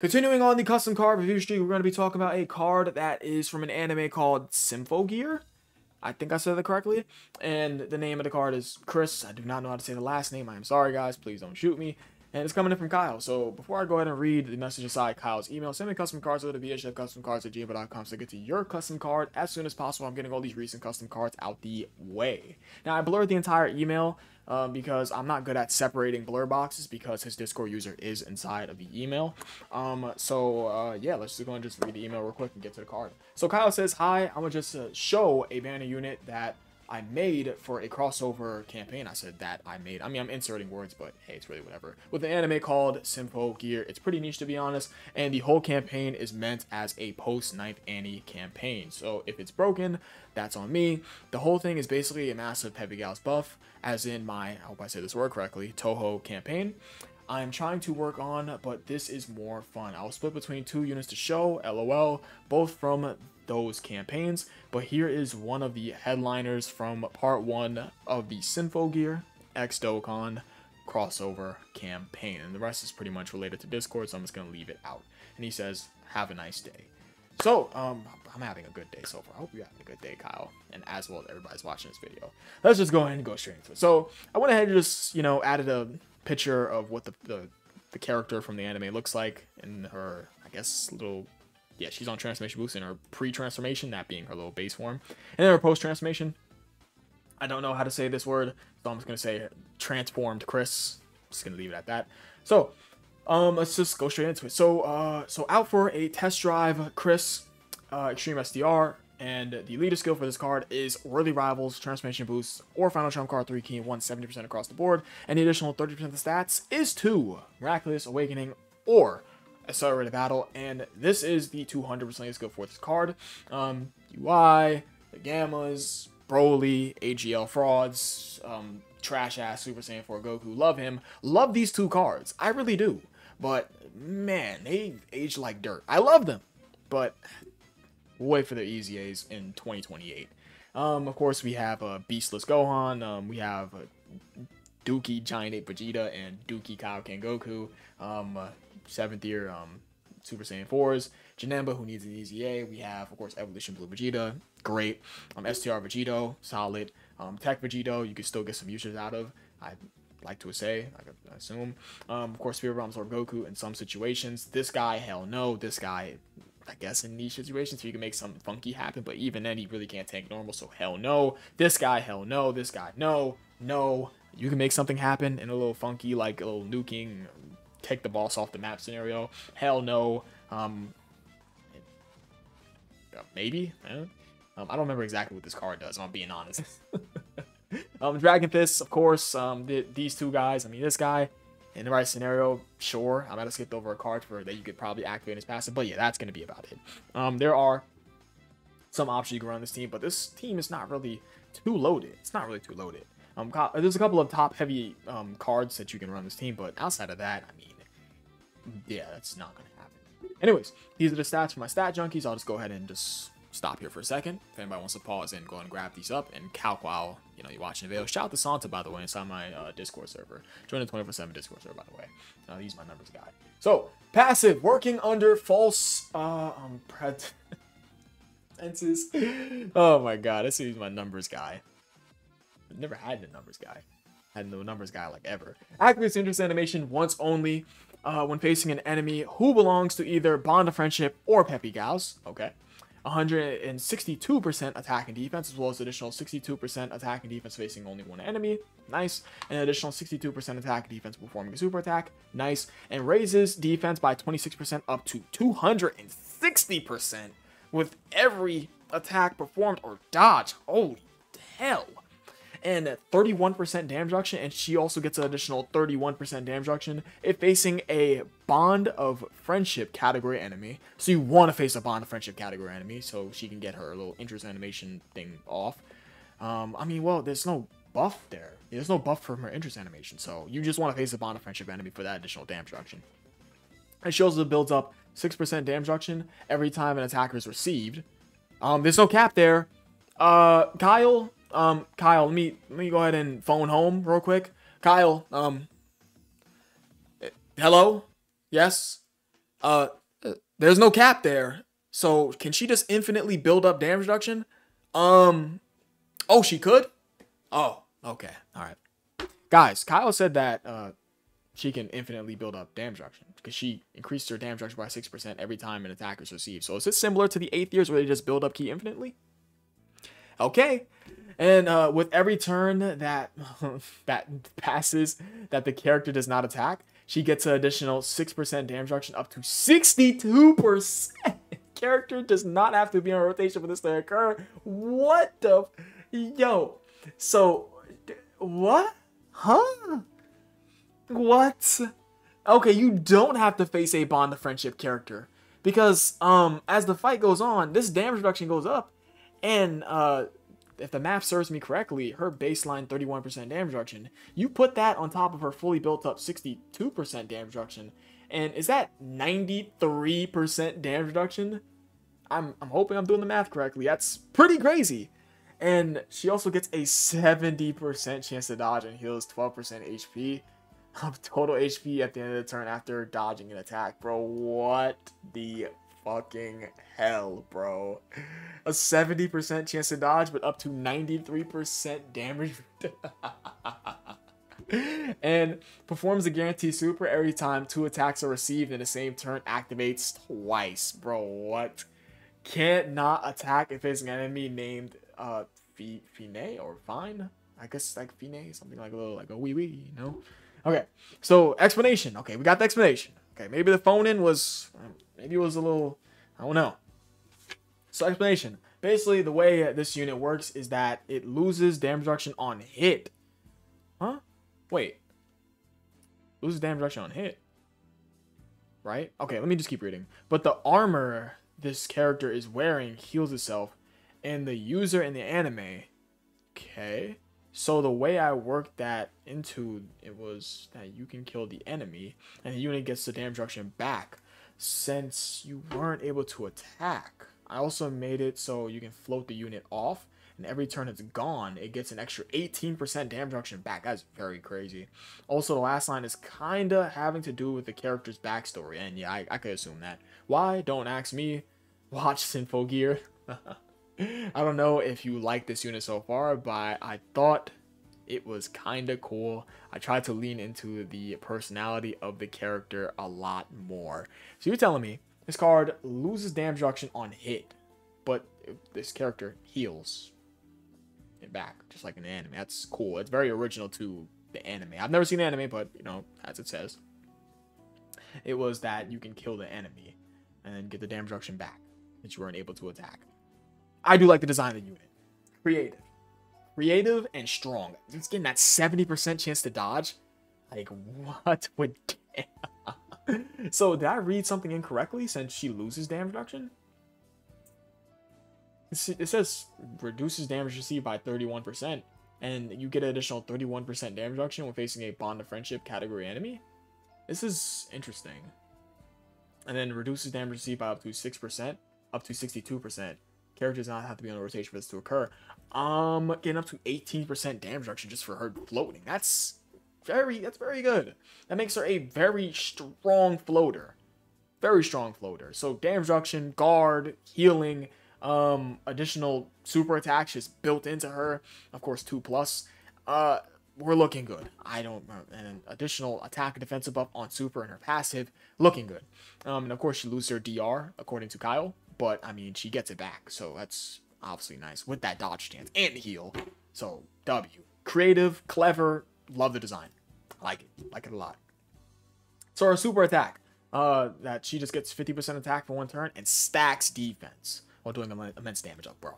Continuing on the custom card review streak, we're going to be talking about a card that is from an anime called Symphogear. I think I said that correctly. And the name of the card is Chris. I do not know how to say the last name. I am sorry, guys. Please don't shoot me. And it's coming in from Kyle. So before I go ahead and read the message inside Kyle's email, send me custom cards to the bhdevcustomcards@gmail.com so I get to your custom card as soon as possible. I'm getting all these recent custom cards out the way. Now, I blurred the entire email because I'm not good at separating blur boxes because his Discord user is inside of the email. Yeah, let's just go and just read the email real quick and get to the card. So Kyle says, hi, I'm going to just show a banner unit that I made for a crossover campaign. I said that I made. I mean, I'm inserting words, but hey, it's really whatever. With an anime called Symphogear. It's pretty niche, to be honest. And the whole campaign is meant as a post-9th Annie campaign. So if it's broken, that's on me. The whole thing is basically a massive Heavy Gals buff, as in my, I hope I said this word correctly, Toho campaign. I'm trying to work on, but this is more fun. I'll split between 2 units to show, LOL, both from those campaigns, but here is one of the headliners from part 1 of the Symphogear X Dokkan crossover campaign, and the rest is pretty much related to Discord, so I'm just gonna leave it out. And he says, have a nice day. So I'm having a good day so far. I hope you're having a good day, Kyle, and as well as everybody's watching this video. Let's just go ahead and go straight into it. So I went ahead and just, you know, added a picture of what the character from the anime looks like in her, I guess, little, yeah, she's on transformation boost in her pre-transformation, that being her little base form. And then her post-transformation, I don't know how to say this word, so I'm just going to say transformed Chris. I'm just going to leave it at that. So, let's just go straight into it. So, out for a test drive, Chris, Extreme SDR, and the leader skill for this card is Worthy Rivals, Transformation Boost, or Final Trump Card 3 Key 1, 70% across the board. And the additional 30% of the stats is to Miraculous Awakening or Accelerated Battle, and this is the 200% skill for this card. UI, the Gammas, Broly, AGL Frauds, trash ass Super Saiyan 4 Goku. Love him. Love these 2 cards. I really do. But man, they age like dirt. I love them, but we'll wait for their easy A's in 2028. Of course, we have Beastless Gohan. We have Dookie Giant Ape Vegeta and Dookie Kaioken Goku. 7th year Super Saiyan 4s, Janemba, who needs an easy A. We have, of course, Evolution Blue Vegeta, great. STR Vegito, solid. Tech Vegito, you can still get some users out of, I like to say, I assume. Of course, Fear Realms or Goku in some situations. This guy, hell no. This guy, I guess, in niche situations, so you can make something funky happen, but even then, he really can't tank normal, so hell no. This guy, hell no. This guy, no, no. You can make something happen in a little funky, like a little nuking, take the boss off the map scenario. Hell no. Maybe? I don't remember exactly what this card does, if I'm being honest. Dragon Fist, of course. These 2 guys. I mean, this guy, in the right scenario, sure. I might have skipped over a card for that you could probably activate his passive, but yeah, that's going to be about it. There are some options you can run on this team, but this team is not really too loaded. It's not really too loaded. There's a couple of top-heavy cards that you can run this team, but outside of that, I mean, yeah, that's not going to happen. Anyways, these are the stats for my stat junkies. I'll just go ahead and just stop here for a second. If anybody wants to pause and go and grab these up, and while you know, you're watching the video, shout out to Santa, by the way, inside my Discord server. Join the 24/7 Discord server, by the way. He's my numbers guy. So, passive, working under false pretenses. Oh my god, this is my numbers guy. I've never had the numbers guy. I had no numbers guy like ever. Activates interest animation once only when facing an enemy who belongs to either Bond of Friendship or Peppy Gauss. Okay. 162% attack and defense, as well as additional 62% attack and defense facing only one enemy. Nice. And an additional 62% attack and defense performing a super attack. Nice. And raises defense by 26% up to 260% with every attack performed or dodge. Holy hell. And 31% damage reduction, and she also gets an additional 31% damage reduction if facing a Bond of Friendship category enemy. So you want to face a Bond of Friendship category enemy, so she can get her little interest animation thing off. I mean, well, there's no buff there. There's no buff from her interest animation, so you just want to face a Bond of Friendship enemy for that additional damage reduction. And she also builds up 6% damage reduction every time an attacker is received. There's no cap there. Kyle... Kyle, let me go ahead and phone home real quick. Kyle, hello? Yes? There's no cap there. So can she just infinitely build up damage reduction? Oh, she could? Oh, okay. All right. Guys, Kyle said that she can infinitely build up damage reduction because she increased her damage reduction by 6% every time an attack is received. So is it similar to the 8th years where they just build up key infinitely? Okay. And with every turn that passes that the character does not attack, she gets an additional 6% damage reduction up to 62%. Character does not have to be on rotation for this to occur. What the? Yo. So, what? Huh? What? Okay, you don't have to face a bond of friendship character. Because as the fight goes on, this damage reduction goes up. And if the math serves me correctly, her baseline 31% damage reduction, you put that on top of her fully built up 62% damage reduction, and is that 93% damage reduction? I'm hoping I'm doing the math correctly. That's pretty crazy. And she also gets a 70% chance to dodge and heals 12% HP of total HP at the end of the turn after dodging an attack. Bro, what the fucking hell, bro. A 70% chance to dodge, but up to 93% damage. And performs a guaranteed super every time 2 attacks are received in the same turn, activates twice. Bro, what? Can't not attack if it's an enemy named Finé or Fine. I guess like Finé, something like a little like a wee wee, you know? Okay, so explanation. Okay, we got the explanation. Okay, maybe the phone in was, maybe it was a little, I don't know. So explanation. Basically, the way this unit works is that it loses damage reduction on hit. Huh? Wait. Loses damage reduction on hit. Right? Okay, let me just keep reading. But the armor this character is wearing heals itself, and the user in the anime. Okay. So the way I worked that into it was that you can kill the enemy, and the unit gets the damage reduction back. Since you weren't able to attack, I also made it so you can float the unit off, and every turn it's gone, it gets an extra 18% damage reduction back. That's very crazy. Also, the last line is kind of having to do with the character's backstory. And yeah, I could assume that. Why? Don't ask me. Watch Symphogear. I don't know if you like this unit so far, but I thought it was kind of cool. I tried to lean into the personality of the character a lot more. So you're telling me this card loses damage reduction on hit, but this character heals it back just like an anime. That's cool. It's very original to the anime. I've never seen anime, but you know, as it says, it was that you can kill the enemy and get the damage reduction back that you weren't able to attack. I do like the design of the unit. Creative. Creative and strong. Just getting that 70% chance to dodge. Like, what would... So, did I read something incorrectly since she loses damage reduction? It says reduces damage received by 31%. And you get an additional 31% damage reduction when facing a bond of friendship category enemy. This is interesting. And then reduces damage received by up to 6%. Up to 62%. Character does not have to be on a rotation for this to occur. Getting up to 18% damage reduction just for her floating. That's very good. That makes her a very strong floater. Very strong floater. So damage reduction, guard, healing, additional super attacks just built into her. Of course, 2+. We're looking good. I don't know. And an additional attack and defensive buff on super and her passive. Looking good. And of course she loses her DR according to Kyle. But, I mean, she gets it back, so that's obviously nice. With that dodge chance and heal. So, W. Creative, clever, love the design. I like it. Like it a lot. So, our super attack. That she just gets 50% attack for 1 turn and stacks defense while doing immense damage up, bro.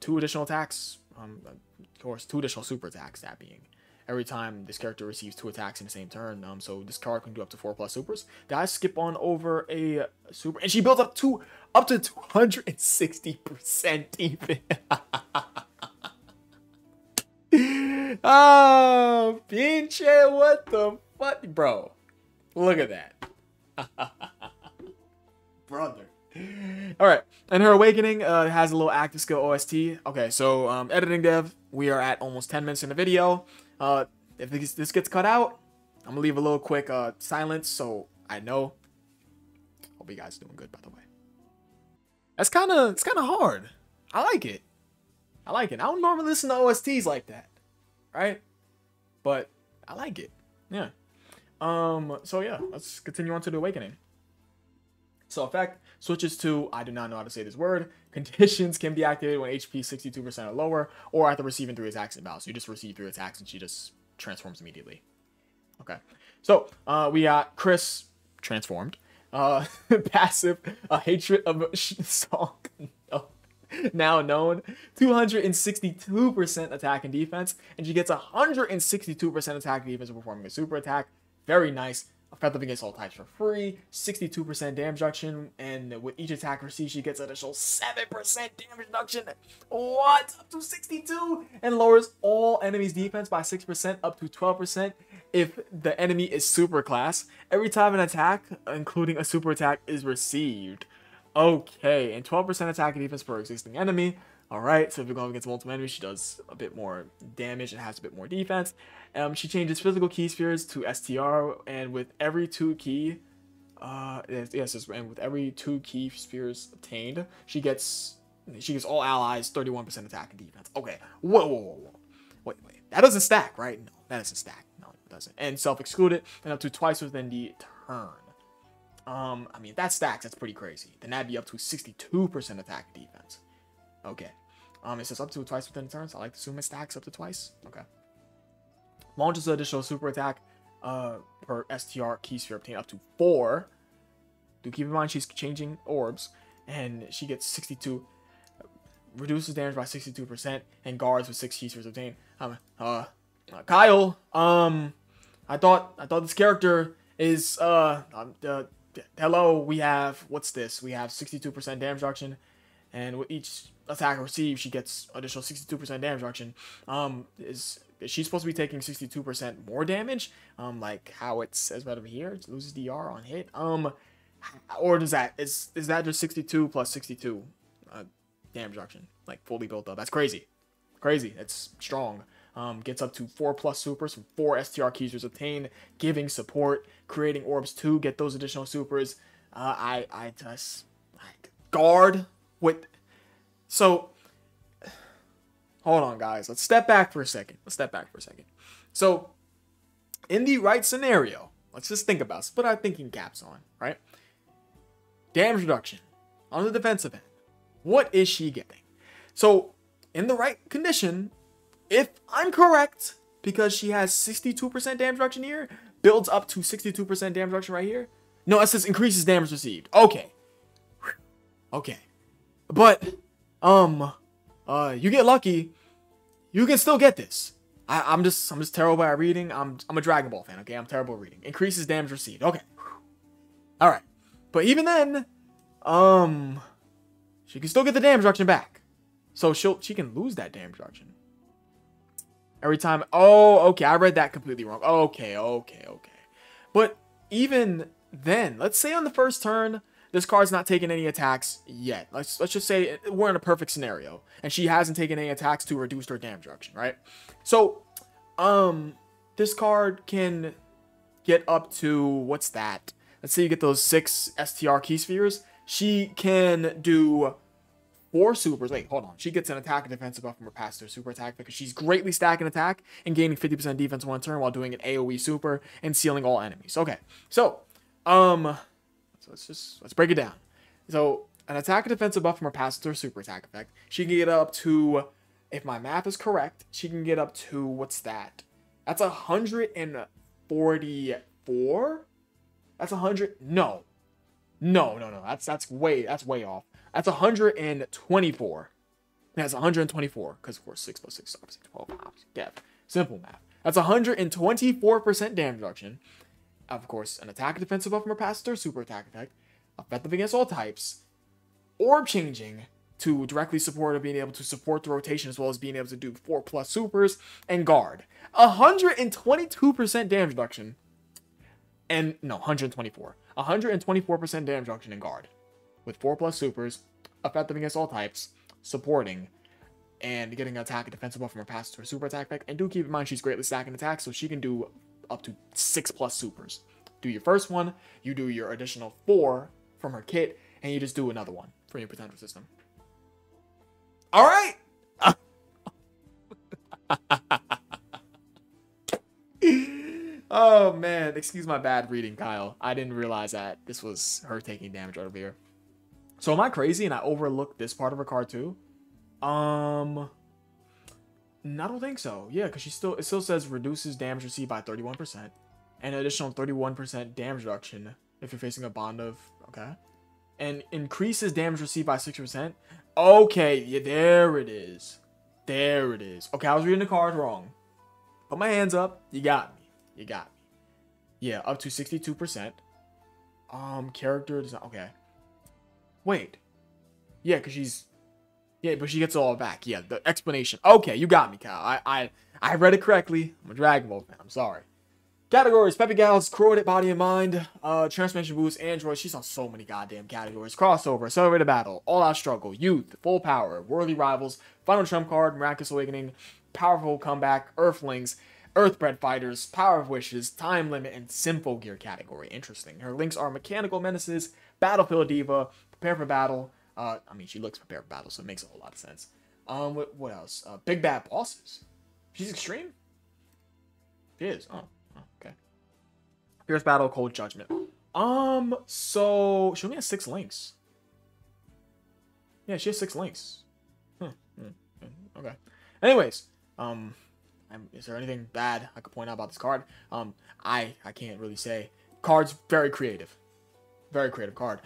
2 additional attacks. Of course, 2 additional super attacks, that being. Every time this character receives 2 attacks in the same turn, so this card can do up to 4+ supers. Did I skip on over a super? And she built up up to 260% even. Oh, pinche, what the fuck, bro? Look at that, brother. All right, and her awakening has a little active skill OST. Okay, so editing dev, we are at almost 10 minutes in the video. If this gets cut out, I'm gonna leave a little quick silence so I know Hope you guys are doing good, by the way. That's kind of, it's kind of hard. I like it. I like it. I don't normally listen to OSTs like that, right? But I like it. Yeah. So yeah, let's continue on to the Awakening. So effect switches to, I do not know how to say this word, conditions can be activated when HP 62% or lower, or after receiving 3 attacks in battle. So you just receive 3 attacks and she just transforms immediately. Okay. So we got Chris transformed. Passive, a hatred of song. Now known, 262% attack and defense, and she gets 162% attack and defense performing a super attack. Very nice. Effective against all types for free. 62% damage reduction, and with each attack received, she gets an additional 7% damage reduction. What? Up to 62? And lowers all enemies' defense by 6% up to 12% if the enemy is super class. Every time an attack, including a super attack, is received. Okay, and 12% attack and defense per existing enemy. All right, so if you're going against multiple enemies, she does a bit more damage and has a bit more defense. She changes physical key spheres to STR, and with every 2 key, and with every 2 key spheres obtained, she gets all allies 31% attack and defense. Okay, whoa, wait, that doesn't stack, right? No, that doesn't stack. No, it doesn't. And self-excluded, and up to twice within the turn. I mean, if that stacks, that's pretty crazy. Then that'd be up to 62% attack and defense. Okay. It says up to twice within turns. I like to assume it stacks up to twice. Okay. Launches an additional super attack per STR key sphere obtained up to 4. Do keep in mind she's changing orbs, and she gets 62, reduces damage by 62%, and guards with 6 key spheres obtained. Kyle, I thought this character is hello. We have, what's this? We have 62% damage reduction, and with each attack received, she gets additional 62% damage reduction. Is she supposed to be taking 62% more damage? Like how it says right over here, it loses DR on hit. Or does that is that just 62 plus 62 damage reduction, like fully built up? That's crazy, crazy. That's strong. Gets up to 4+ supers from 4 STR keys obtained, giving support, creating orbs to get those additional supers. Guard. So hold on, guys, let's step back for a second. So in the right scenario, let's just think about this. Put our thinking caps on, right? Damage reduction on the defensive end. What is she getting? So in the right condition, if I'm correct, because she has 62% damage reduction here, builds up to 62% damage reduction right here. No, it says increases damage received. Okay. Okay. But, you get lucky, you can still get this. I'm just terrible at reading. I'm a Dragon Ball fan, okay? I'm terrible at reading. Increases damage received. Okay. Alright. But even then, she can still get the damage reduction back. So she can lose that damage reduction. Every time, oh, okay, I read that completely wrong. Okay. But even then, let's say on the first turn, this card's not taking any attacks yet. Let's just say we're in a perfect scenario, and she hasn't taken any attacks to reduce her damage reduction, right? So, this card can get up to, what's that? Let's say you get those 6 STR key spheres. She can do 4 supers. Wait, hold on. She gets an attack and defensive buff from her passive super attack because she's greatly stacking attack and gaining 50% defense 1 turn while doing an AoE super and sealing all enemies. Okay, so, let's break it down. So an attack and defensive buff from her passive super attack effect. She can get up to, if my math is correct, she can get up to, what's that? That's 144? That's 100. No. That's way off. That's 124. That's 124 because of course 6 + 6 obviously 12. Yeah, simple math. That's 124% damage reduction. Of course, an attack and defensive buff from her passive super attack effect, effective against all types, orb changing to directly support or being able to support the rotation as well as being able to do 4+ supers, and guard. 122% damage reduction, and no, 124. 124% damage reduction and guard, with 4+ supers, effective against all types, supporting, and getting an attack and defensive buff from her passive super attack effect. And do keep in mind she's greatly stacking attacks, so she can do up to 6+ supers. Do your first one, you do your additional 4 from her kit, and you just do another one for your potential system. All right. Oh, man. Excuse my bad reading, Kyle. I didn't realize that this was her taking damage out of here. So am I crazy and I overlooked this part of her card too? I don't think so. Yeah, because it still says reduces damage received by 31% and an additional 31% damage reduction if you're facing a bond of... Okay. And increases damage received by 60%. Okay, yeah, there it is. There it is. Okay, I was reading the cards wrong. Put my hands up. You got me. You got me. Yeah, up to 62%. Character design. Okay. Wait. Yeah, because she's... Yeah, but she gets it all back. Yeah, the explanation. Okay, you got me, Kyle. I read it correctly. I'm a Dragon Ball fan. I'm sorry. Categories. Peppy Gals, Corroded Body and Mind, Transformation Boost, Android. She's on so many goddamn categories. Crossover, Accelerated Battle, All Out Struggle, Youth, Full Power, Worldly Rivals, Final Trump Card, Miraculous Awakening, Powerful Comeback, Earthlings, Earthbred Fighters, Power of Wishes, Time Limit, and Symphogear category. Interesting. Her links are Mechanical Menaces, Battlefield Diva, Prepare for Battle. I mean, she looks prepared for battle, so it makes a whole lot of sense. What else? Big Bad Bosses. She's extreme? She is. Oh, okay. Fierce Battle, Cold Judgment. So she only has 6 links. Yeah, she has 6 links. Okay. Anyways, is there anything bad I could point out about this card? I can't really say. Card's very creative. Very creative card.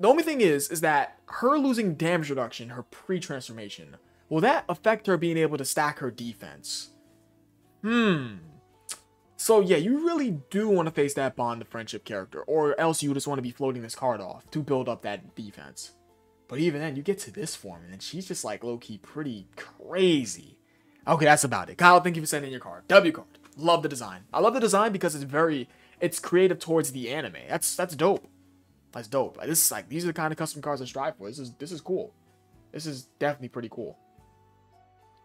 The only thing is that her losing damage reduction, her pre-transformation, will that affect her being able to stack her defense? So yeah, you really do want to face that Bond of Friendship character, or else you just want to be floating this card off to build up that defense. But even then, you get to this form, and then she's just like low-key pretty crazy. Okay, that's about it. Kyle, thank you for sending your card. W card. Love the design. I love the design because it's creative towards the anime. That's dope. That's dope. Like, this is like, these are the kind of custom cards I strive for. This is cool. This is definitely pretty cool.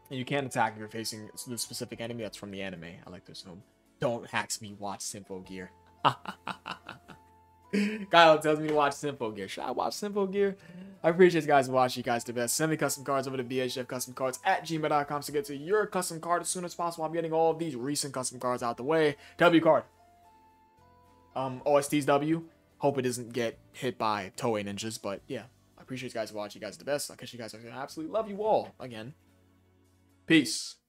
And you can attack if you're facing the specific enemy that's from the anime. I like this home. Don't ask me watch Symphogear. Kyle tells me to watch Symphogear. Should I watch Symphogear? I appreciate you guys watching. You guys the best. Send me custom cards over to bhdevcustomcards@gmail.com to get to your custom card as soon as possible. I'm getting all of these recent custom cards out the way. W card. OST's W. Hope it doesn't get hit by Toei Ninjas, but yeah. I appreciate you guys watching. You guys are the best. I catch you guys. I absolutely love you all again. Peace.